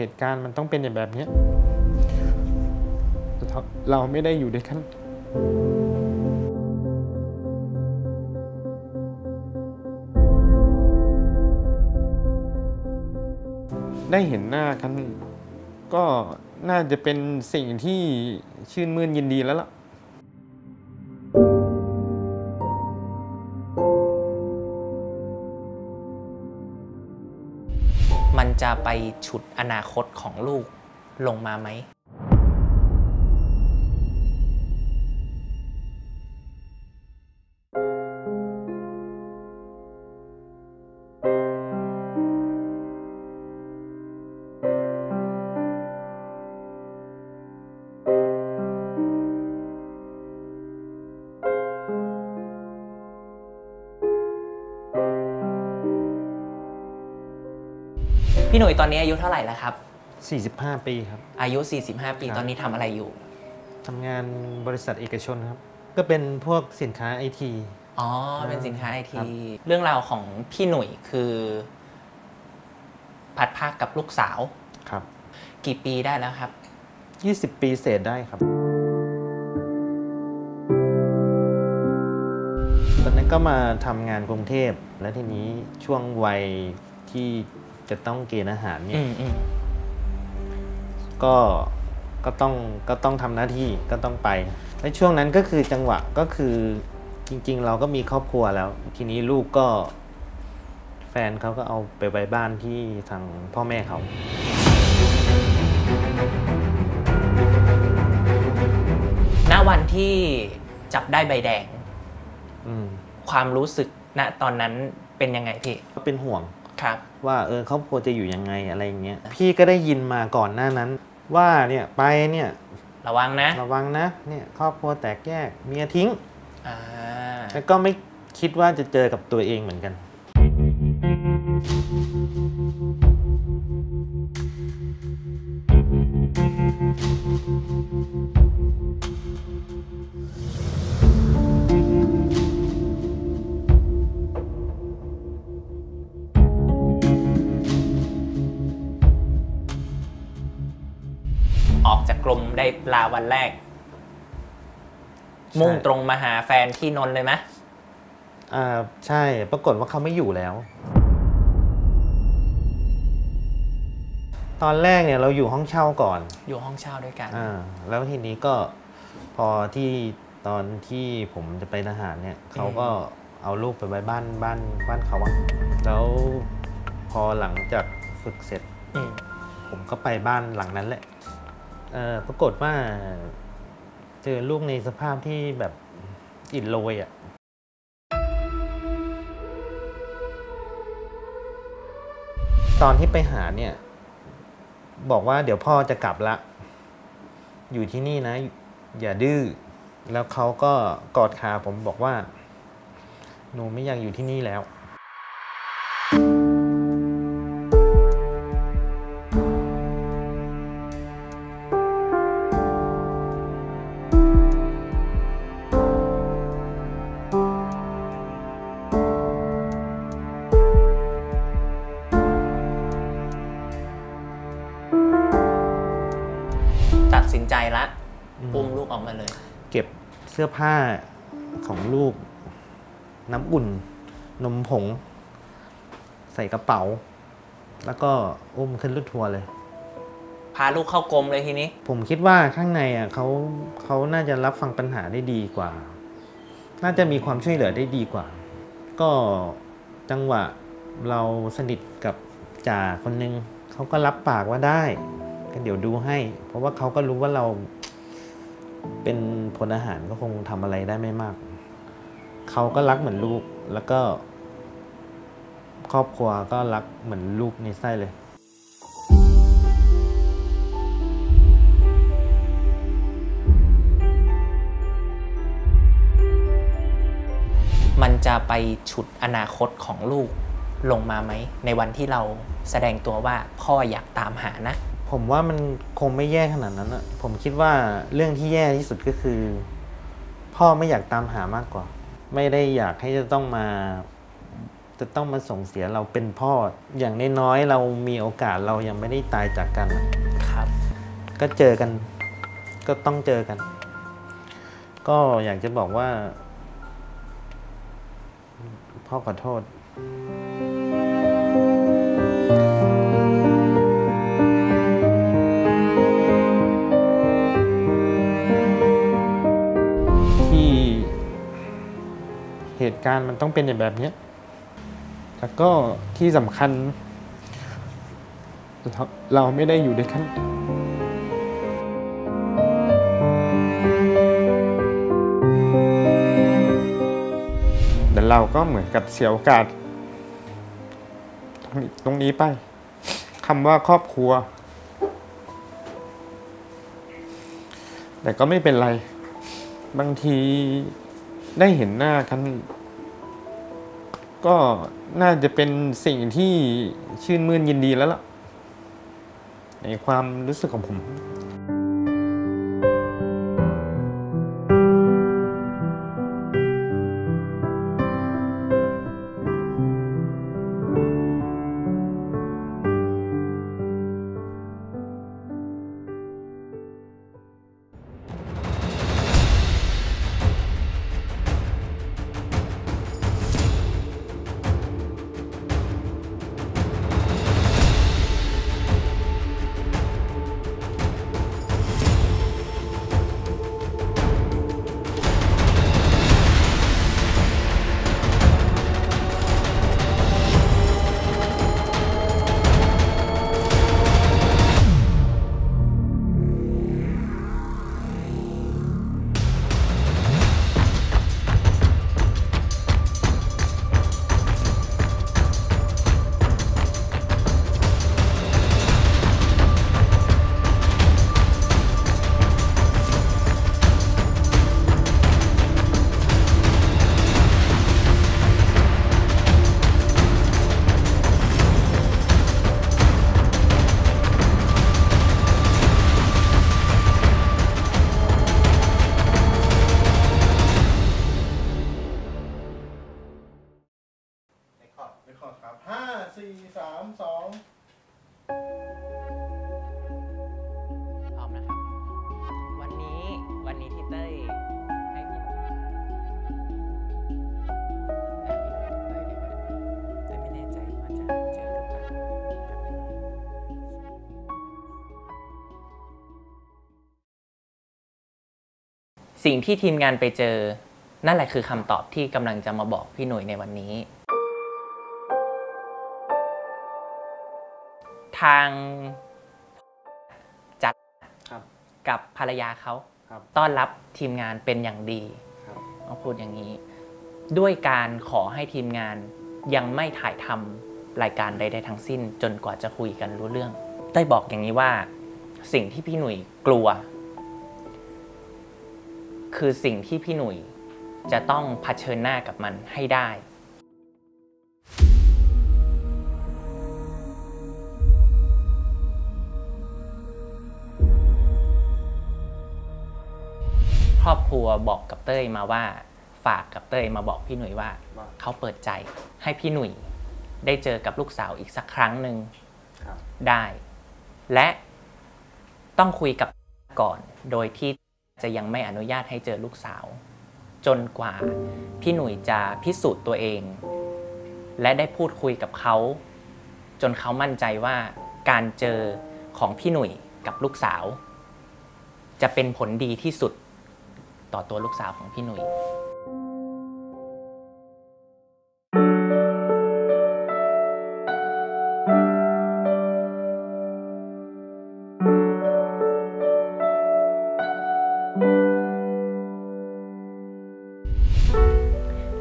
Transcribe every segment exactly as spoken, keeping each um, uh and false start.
เหตุการณ์มันต้องเป็นอย่างแบบนี้เราไม่ได้อยู่ด้วยกันได้เห็นหน้ากันก็น่าจะเป็นสิ่งที่ชื่นมื่นยินดีแล้วล่ะมันจะไปฉุดอนาคตของลูกลงมาไหมพี่หนุ่ยตอนนี้อายุเท่าไหร่แล้วครับสี่สิบห้าปีครับอายุสี่สิบห้าปีตอนนี้ทำอะไรอยู่ทำงานบริษัทเอกชนครับก็เป็นพวกสินค้าไอทีอ๋อเป็นสินค้าไอทีเรื่องราวของพี่หนุ่ยคือพัดภาคกับลูกสาวครับกี่ปีได้แล้วครับยี่สิบปีเศษได้ครับตอนนั้นก็มาทำงานกรุงเทพและทีนี้ช่วงวัยที่จะต้องเกณฑ์อาหารเนี่ยก็ก็ต้องก็ต้องทำหน้าที่ก็ต้องไปในช่วงนั้นก็คือจังหวะก็คือจริงๆเราก็มีครอบครัวแล้วทีนี้ลูกก็แฟนเขาก็เอาไปไว้บ้านที่ทางพ่อแม่เขาณวันที่จับได้ใบแดงความรู้สึกณตอนนั้นเป็นยังไงพี่ก็เป็นห่วงว่าเออครอบครัวจะอยู่ยังไงอะไรอย่างเงี้ยพี่ก็ได้ยินมาก่อนหน้านั้นว่าเนี่ยไปเนี่ยระวังนะระวังนะเนี่ยครอบครัวแตกแยกเมียทิ้งแล้วก็ไม่คิดว่าจะเจอกับตัวเองเหมือนกันออกจากกรมได้ลาวันแรกมุ่งตรงมาหาแฟนที่นนท์เลยไหมอ่าใช่ปรากฏว่าเขาไม่อยู่แล้วตอนแรกเนี่ยเราอยู่ห้องเช่าก่อนอยู่ห้องเช่าด้วยกันอ่าแล้วทีนี้ก็พอที่ตอนที่ผมจะไปทหารเนี่ยเขาก็เอาลูกไปไว้บ้านบ้านบ้านเขาอะแล้วพอหลังจากฝึกเสร็จผมก็ไปบ้านหลังนั้นแหละปรากฏว่าเจอลูกในสภาพที่แบบอิดโรยอ่ะตอนที่ไปหาเนี่ยบอกว่าเดี๋ยวพ่อจะกลับละอยู่ที่นี่นะอย่าดื้อแล้วเขาก็กอดขาผมบอกว่าหนูไม่อยากอยู่ที่นี่แล้วตัดสินใจละอุ้มลูกออกมาเลยเก็บเสื้อผ้าของลูกน้ำอุ่นนมผงใส่กระเป๋าแล้วก็อุ้มขึ้นรถทัวร์เลยพาลูกเข้ากรมเลยทีนี้ผมคิดว่าข้างในอ่ะเขาเขาน่าจะรับฟังปัญหาได้ดีกว่าน่าจะมีความช่วยเหลือได้ดีกว่าก็จังหวะเราสนิทกับจ่าคนนึงเขาก็รับปากว่าได้เดี๋ยวดูให้เพราะว่าเขาก็รู้ว่าเราเป็นพลทหารก็คงทำอะไรได้ไม่มากเขาก็รักเหมือนลูกแล้วก็ครอบครัวก็รักเหมือนลูกในไส้เลยมันจะไปฉุดอนาคตของลูกลงมาไหมในวันที่เราแสดงตัวว่าพ่ออยากตามหานะผมว่ามันคงไม่แย่ขนาดนั้นอะผมคิดว่าเรื่องที่แย่ที่สุดก็คือพ่อไม่อยากตามหามากกว่าไม่ได้อยากให้จะต้องมา จะต้องมาส่งเสียเราเป็นพ่ออย่างน้อยๆเรามีโอกาสเรายังไม่ได้ตายจากกันครับก็เจอกันก็ต้องเจอกันก็อยากจะบอกว่าพ่อขอโทษที่เหตุการณ์มันต้องเป็นอย่างแบบนี้แล้วก็ที่สำคัญเราไม่ได้อยู่ด้วยกันแต่เราก็เหมือนกับเสียโอกาสตรงนี้ตรงนี้ไปคำว่าครอบครัวแต่ก็ไม่เป็นไรบางทีได้เห็นหน้ากันก็น่าจะเป็นสิ่งที่ชื่นมื่นยินดีแล้วล่ะในความรู้สึกของผมสิ่งที่ทีมงานไปเจอนั่นแหละคือคำตอบที่กำลังจะมาบอกพี่หนุ่ยในวันนี้ทางจัดกับภรรยาเขาต้อนรับทีมงานเป็นอย่างดีเขาพูดอย่างนี้ด้วยการขอให้ทีมงานยังไม่ถ่ายทำรายการใดๆทั้งสิ้นจนกว่าจะคุยกันรู้เรื่องได้บอกอย่างนี้ว่าสิ่งที่พี่หนุ่ยกลัวคือสิ่งที่พี่หนุ่ยจะต้องเผชิญหน้ากับมันให้ได้ครอบครัวบอกกับเต้ยมาว่าฝากกับเต้ยมาบอกพี่หนุ่ยว่าเขาเปิดใจให้พี่หนุ่ยได้เจอกับลูกสาวอีกสักครั้งหนึ่งได้และต้องคุยกับก่อนโดยที่จะยังไม่อนุญาตให้เจอลูกสาวจนกว่าพี่หนุ่ยจะพิสูจน์ตัวเองและได้พูดคุยกับเขาจนเขามั่นใจว่าการเจอของพี่หนุ่ยกับลูกสาวจะเป็นผลดีที่สุดต่อตัวลูกสาวของพี่หนุ่ย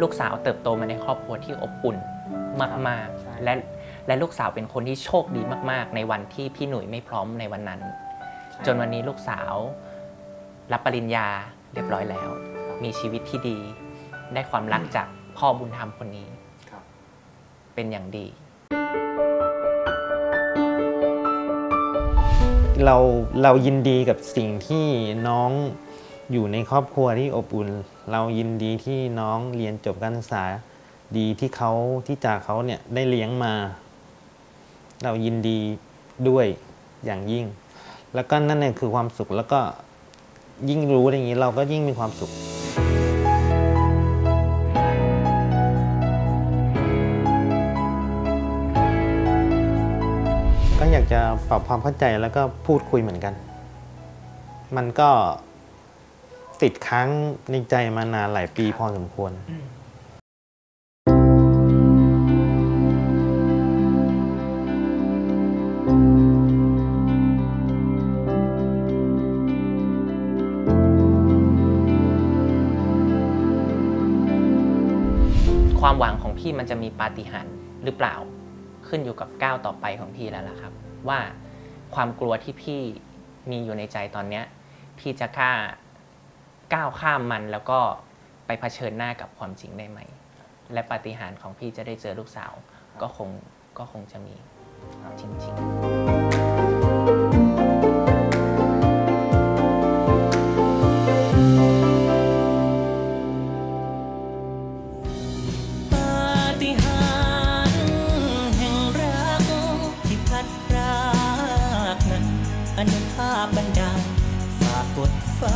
ลูกสาวเติบโตมาในครอบครัวที่อบอุ่นมากๆและและลูกสาวเป็นคนที่โชคดีมากๆในวันที่พี่หนุ่ยไม่พร้อมในวันนั้นจนวันนี้ลูกสาวรับปริญญาเรียบร้อยแล้วมีชีวิตที่ดีได้ความรักจากพ่อบุญธรรมคนนี้เป็นอย่างดีเราเรายินดีกับสิ่งที่น้องอยู่ในครอบครัวที่อบอุ่นเรายินดีที่น้องเรียนจบการศึกษา ดีที่เขาที่จากเขาเนี่ยได้เลี้ยงมาเรายินดีด้วยอย่างยิ่งแล้วก็นั่นเองคือความสุขแล้วก็ยิ่งรู้อย่างนี้เราก็ยิ่งมีความสุขก็อยากจะปรับความเข้าใจแล้วก็พูดคุยเหมือนกันมันก็ติดค้างในใจมานานหลายปีพอสมควรความหวังของพี่มันจะมีปาฏิหาริย์หรือเปล่าขึ้นอยู่กับก้าวต่อไปของพี่แล้วล่ะครับว่าความกลัวที่พี่มีอยู่ในใจตอนนี้พี่จะกล้าก้าวข้ามมันแล้วก็ไปเผชิญหน้ากับความจริงได้ไหมและปาฏิหาริย์ของพี่จะได้เจอลูกสาวก็คงก็คงจะมีจริงๆอนุภาพบันดาลฝากกดฟ้า